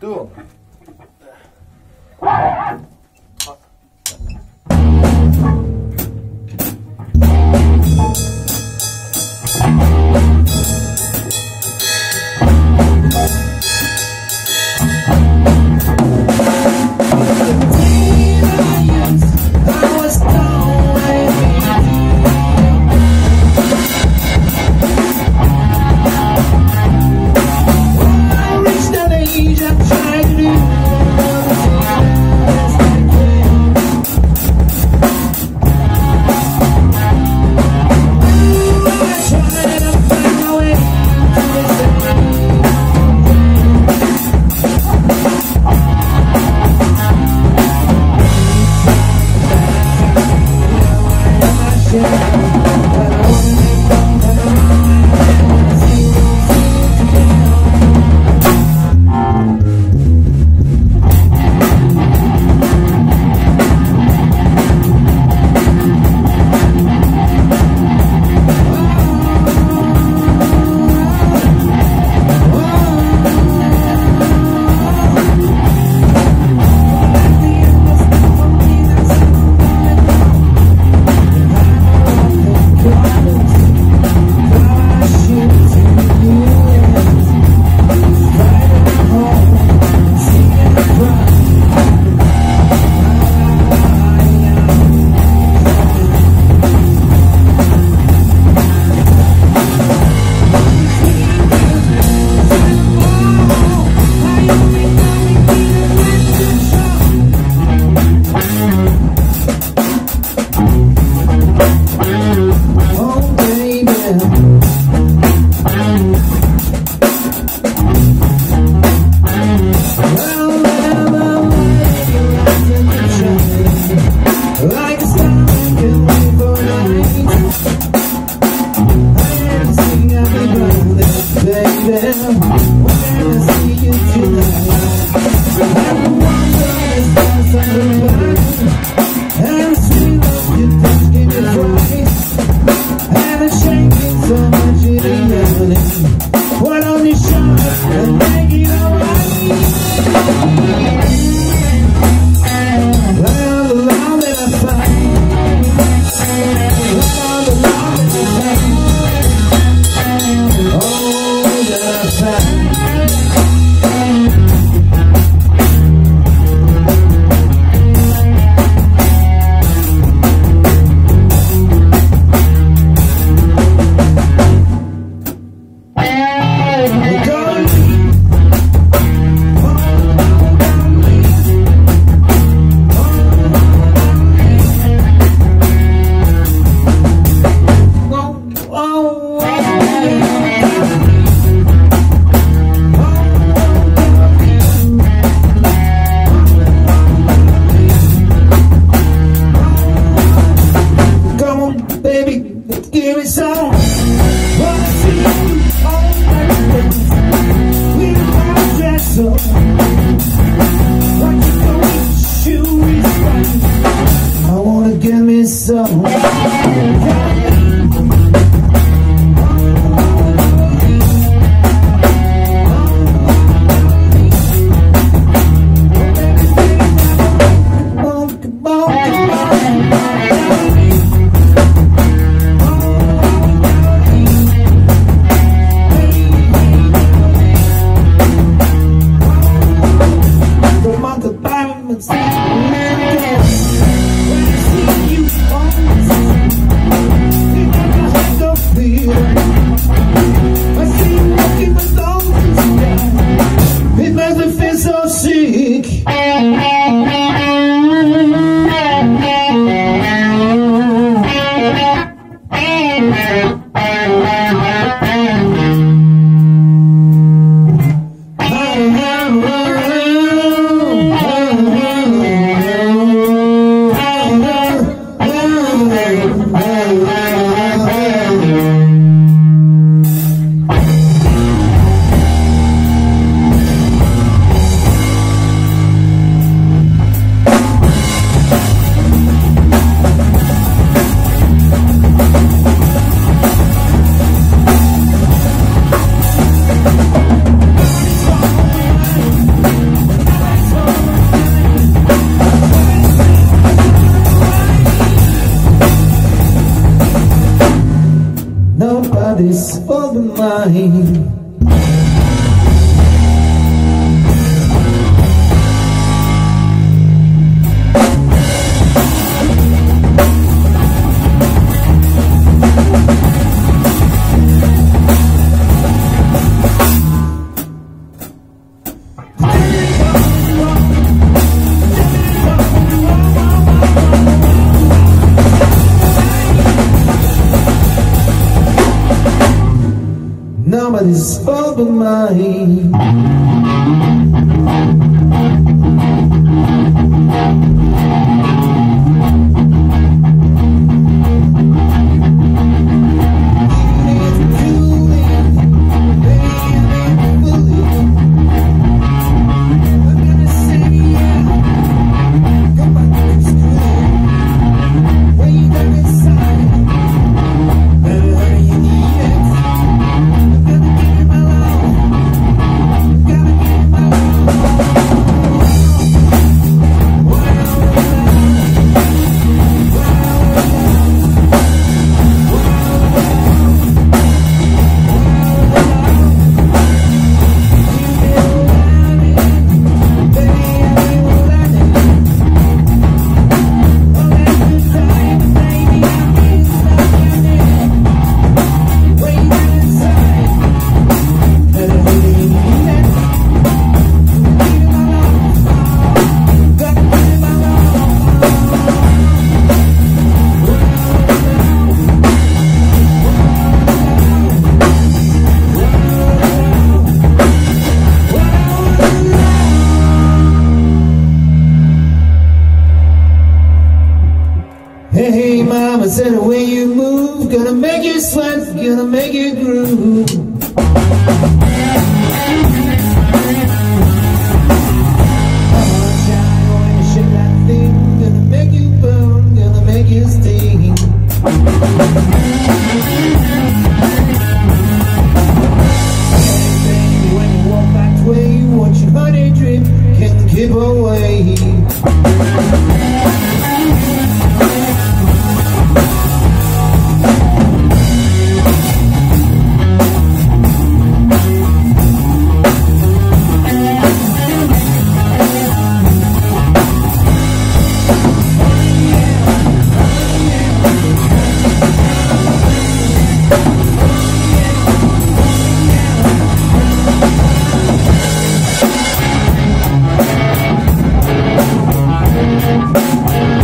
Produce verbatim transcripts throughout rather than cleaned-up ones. Two. eyes over mine. Nobody's over mine. Hey, mama said the way you move, gonna make you sweat, gonna make you groove. We'll be right back.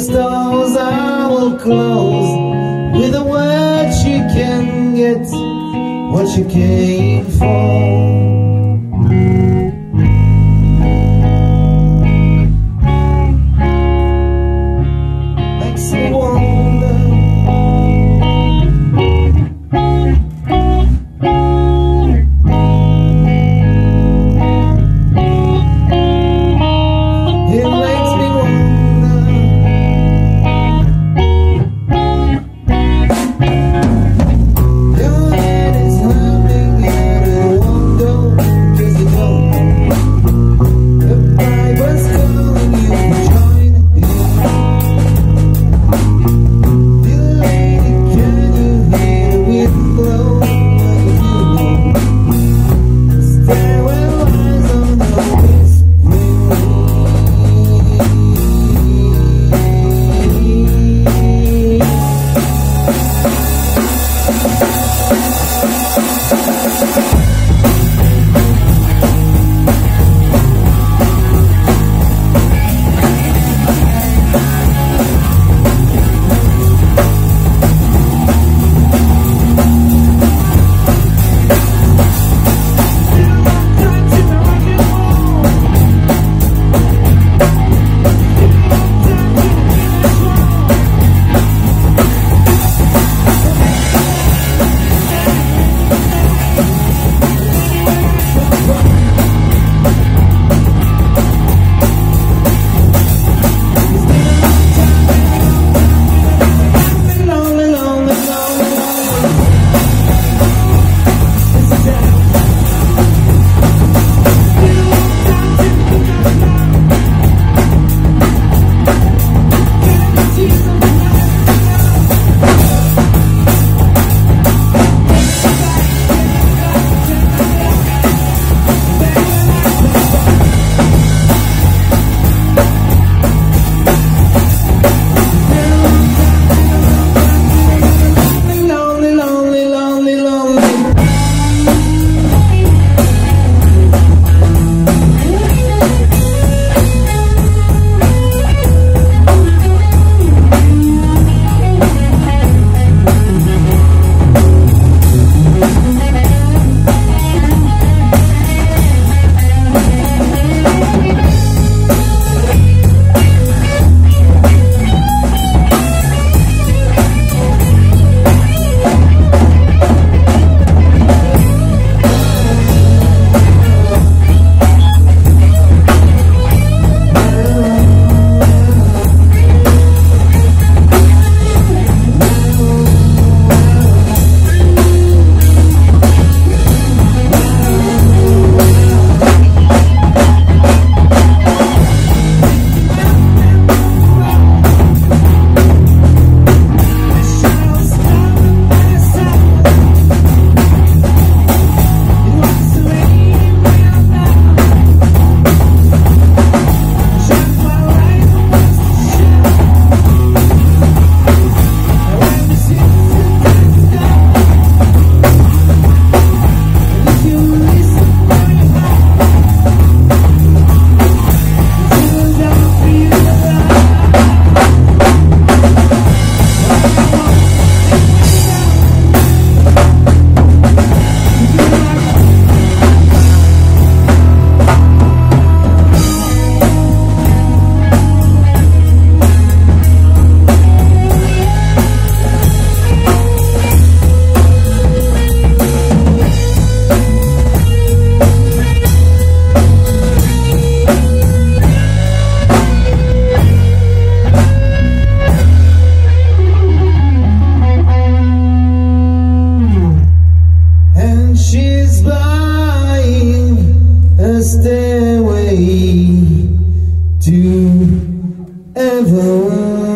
these doors I will close. With a word she can get what she came for. Stairway to heaven.